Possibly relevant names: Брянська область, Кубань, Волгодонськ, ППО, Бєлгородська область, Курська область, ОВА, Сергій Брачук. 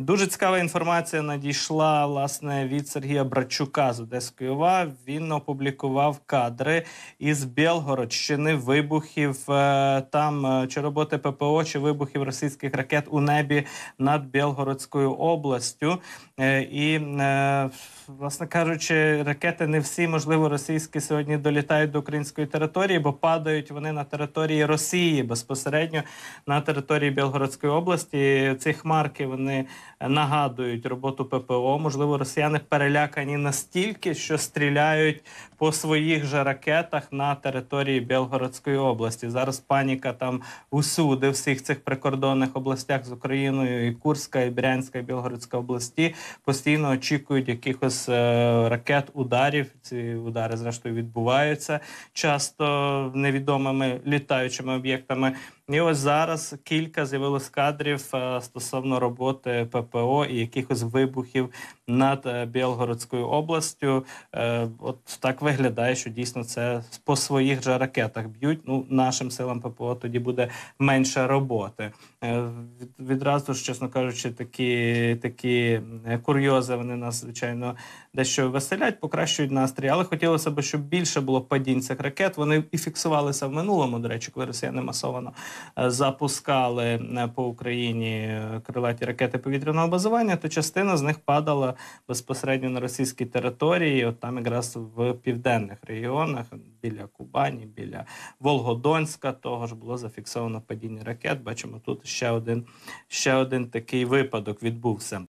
Дуже цікава інформація надійшла, власне, від Сергія Брачука з Одеської ОВА. Він опублікував кадри із Бєлгородщини, вибухів там, чи роботи ППО, чи вибухів російських ракет у небі над Бєлгородською областю. І, власне кажучи, ракети не всі, можливо, російські сьогодні долітають до української території, бо падають вони на території Росії, безпосередньо на території Бєлгородської області. Ці хмарки, вони нагадують роботу ППО. Можливо, росіяни перелякані настільки, що стріляють по своїх же ракетах на території Бєлгородської області. Зараз паніка там усюди, в всіх цих прикордонних областях з Україною, і Курська, і Брянська, і Бєлгородська області постійно очікують якихось ракет, ударів. Ці удари, зрештою, відбуваються часто невідомими літаючими об'єктами. І ось зараз кілька з'явилось кадрів стосовно роботи ППО і якихось вибухів над Бєлгородською областю. От так виглядає, що дійсно це по своїх же ракетах б'ють. Ну, нашим силам ППО тоді буде менше роботи. Відразу ж, чесно кажучи, такі курйози, вони нас, звичайно, дещо веселять, покращують настрій. Але хотілося б, щоб більше було падінь цих ракет. Вони і фіксувалися в минулому, до речі, коли росіяни масовано запускали по Україні крилаті ракети повітряного базування, то частина з них падала безпосередньо на російській території, от там якраз в південних регіонах, біля Кубані, біля Волгодонська, того ж було зафіксовано падіння ракет. Бачимо, тут ще один такий випадок відбувся.